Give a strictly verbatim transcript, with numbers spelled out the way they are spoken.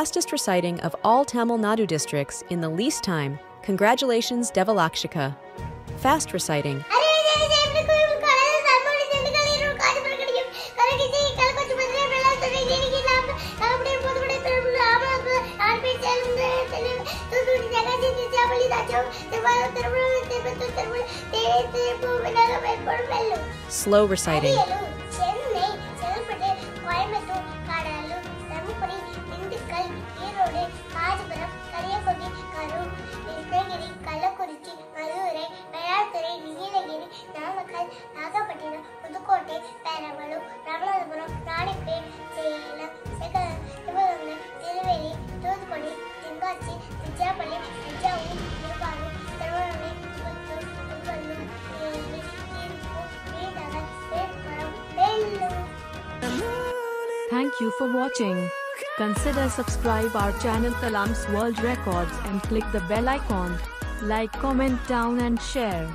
fastest reciting of all Tamil Nadu districts in the least time. Congratulations, Dhevalakshika. Fast reciting. Slow reciting. Thank you for watching. Consider subscribe our channel Kalam's World Records and click the bell icon. Like, comment down and share.